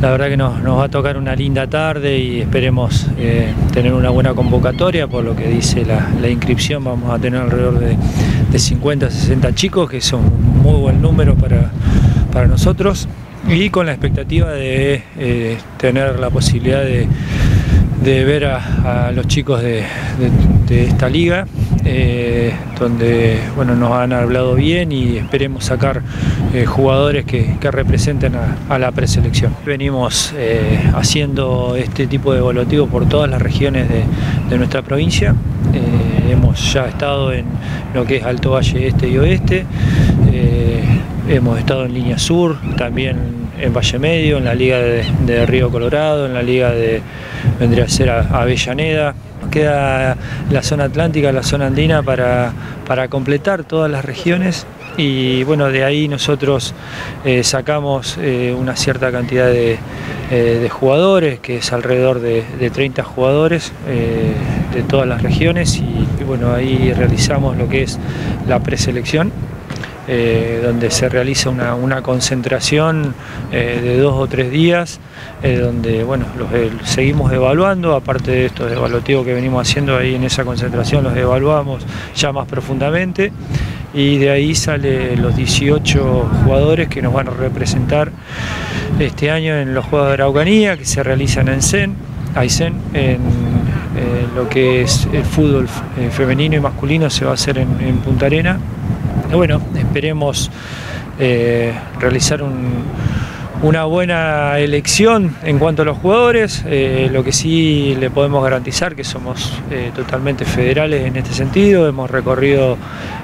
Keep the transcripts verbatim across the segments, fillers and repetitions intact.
La verdad que nos, nos va a tocar una linda tarde y esperemos eh, tener una buena convocatoria. Por lo que dice la, la inscripción, vamos a tener alrededor de, de cincuenta, sesenta chicos, que son un muy buen número para, para nosotros, y con la expectativa de eh, tener la posibilidad de, de ver a, a los chicos de, de, de esta liga, eh, donde bueno, nos han hablado bien y esperemos sacar eh, jugadores que, que representen a, a la preselección. Venimos eh, haciendo este tipo de evaluativo por todas las regiones de, de nuestra provincia. Eh, hemos ya estado en lo que es Alto Valle Este y Oeste, eh, hemos estado en Línea Sur, también en Valle Medio, en la Liga de, de Río Colorado, en la Liga de, vendría a ser Avellaneda. Nos queda la zona atlántica, la zona andina para, para completar todas las regiones, y bueno, de ahí nosotros eh, sacamos eh, una cierta cantidad de, eh, de jugadores, que es alrededor de, de treinta jugadores eh, de todas las regiones, y, y bueno, ahí realizamos lo que es la preselección. Eh, donde se realiza una, una concentración eh, de dos o tres días, eh, donde bueno, los eh, seguimos evaluando. Aparte de estos evaluativos que venimos haciendo ahí en esa concentración, los evaluamos ya más profundamente, y de ahí salen los dieciocho jugadores que nos van a representar este año en los Juegos de Araucanía, que se realizan en Aysén, Aysén en... Eh, lo que es el fútbol eh, femenino y masculino se va a hacer en, en Punta Arenas. Bueno, esperemos eh, realizar un, una buena elección en cuanto a los jugadores. Eh, lo que sí le podemos garantizar que somos eh, totalmente federales en este sentido. Hemos recorrido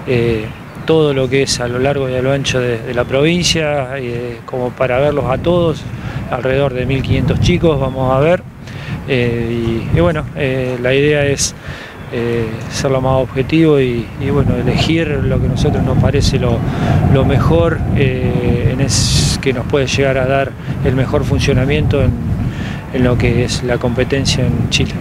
eh, todo lo que es a lo largo y a lo ancho de, de la provincia, eh, como para verlos a todos, alrededor de mil quinientos chicos vamos a ver. Eh, y, y bueno, eh, la idea es eh, ser lo más objetivo y, y bueno, elegir lo que a nosotros nos parece lo, lo mejor, eh, en es, que nos puede llegar a dar el mejor funcionamiento en, en lo que es la competencia en Chile.